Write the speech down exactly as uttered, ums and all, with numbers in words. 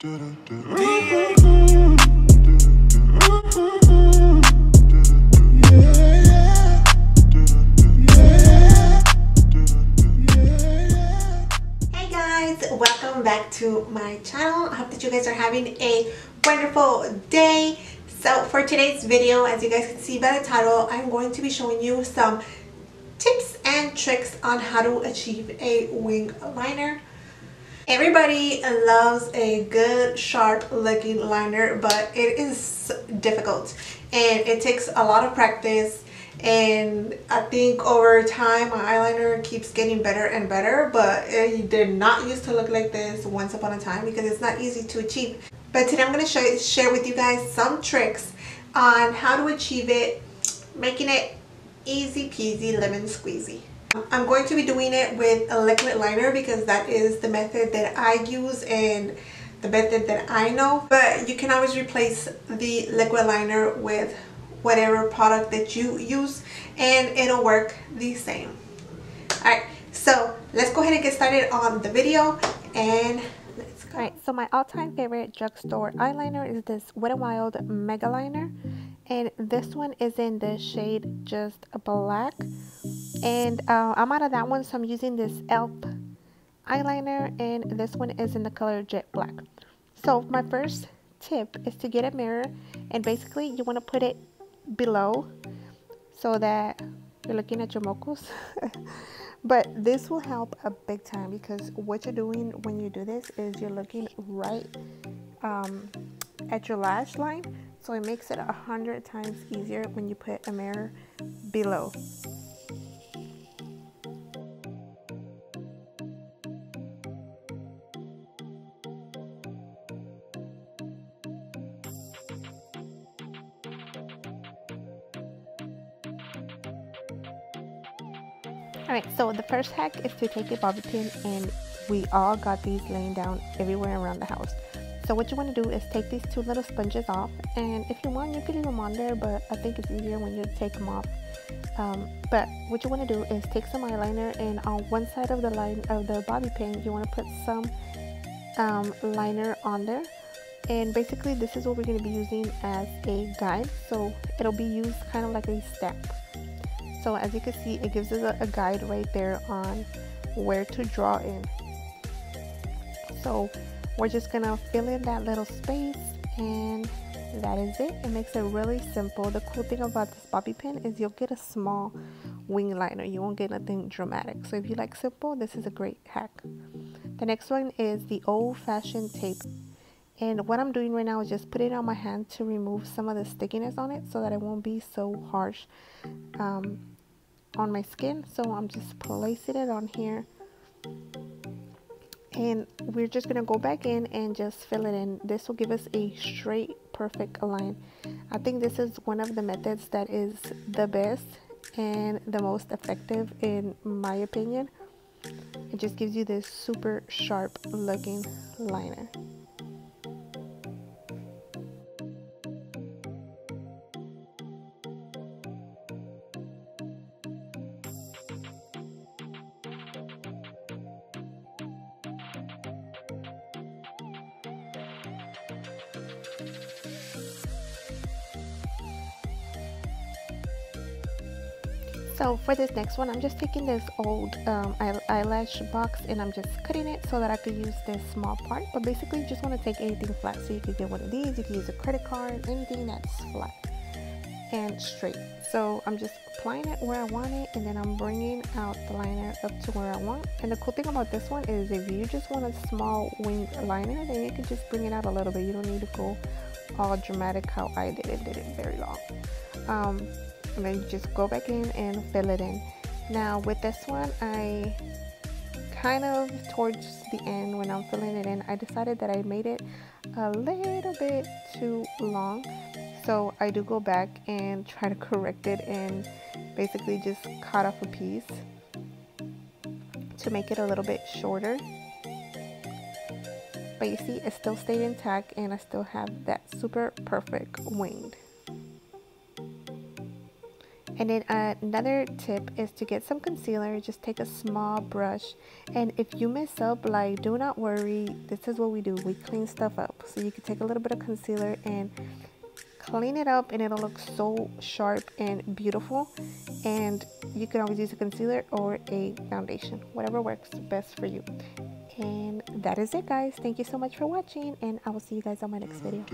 Welcome back to my channel. I hope that you guys are having a wonderful day. So for today's video, as you guys can see by the title, I'm going to be showing you some tips and tricks on how to achieve a wing liner. Everybody loves a good sharp looking liner, but it is difficult and it takes a lot of practice, and I think over time my eyeliner keeps getting better and better, but it did not used to look like this once upon a time because it's not easy to achieve. But today I'm going to show you, share with you guys some tricks on how to achieve it, making it easy peasy lemon squeezy. I'm going to be doing it with a liquid liner because that is the method that I use and the method that I know, but you can always replace the liquid liner with whatever product that you use and it'll work the same. Alright, so let's go ahead and get started on the video and let's go. Alright, so my all-time favorite drugstore eyeliner is this Wet n Wild Mega Liner, and this one is in the shade Just Black, and uh, I'm out of that one, so I'm using this Elf eyeliner, and this one is in the color Jet Black. So my first tip is to get a mirror, and basically you want to put it below so that you're looking at your mocos but this will help a big time because what you're doing when you do this is you're looking right um, at your lash line, so it makes it a hundred times easier when you put a mirror below. Alright, so the first hack is to take a bobby pin, and we all got these laying down everywhere around the house. So what you want to do is take these two little sponges off, and if you want you can leave them on there, but I think it's easier when you take them off. Um, but what you want to do is take some eyeliner, and on one side of the line of the bobby pin you want to put some um, liner on there, and basically this is what we're going to be using as a guide, so it'll be used kind of like a step. So as you can see, it gives us a, a guide right there on where to draw in. So we're just gonna fill in that little space, and that is it. It makes it really simple. The cool thing about this bobby pin is you'll get a small wing liner. You won't get nothing dramatic. So if you like simple, this is a great hack. The next one is the old-fashioned tape. And what I'm doing right now is just putting it on my hand to remove some of the stickiness on it so that it won't be so harsh um, on my skin. So I'm just placing it on here, and we're just going to go back in and just fill it in. This will give us a straight, perfect line. I think this is one of the methods that is the best and the most effective in my opinion. It just gives you this super sharp looking liner. So for this next one, I'm just taking this old um, eyelash box, and I'm just cutting it so that I could use this small part. But basically you just want to take anything flat, so you could get one of these, you can use a credit card, anything that's flat and straight. So I'm just applying it where I want it, and then I'm bringing out the liner up to where I want. And the cool thing about this one is if you just want a small winged liner, then you can just bring it out a little bit. You don't need to go all dramatic how I did it, did it very long. Um, And then you just go back in and fill it in. Now with this one, I kind of towards the end when I'm filling it in, I decided that I made it a little bit too long, so I do go back and try to correct it and basically just cut off a piece to make it a little bit shorter. But you see, it still stayed intact, and I still have that super perfect winged. And then another tip is to get some concealer, just take a small brush, and if you mess up, like, do not worry, this is what we do, we clean stuff up. So you can take a little bit of concealer and clean it up, and it'll look so sharp and beautiful. And you can always use a concealer or a foundation, whatever works best for you. And that is it, guys. Thank you so much for watching, and I will see you guys on my next video.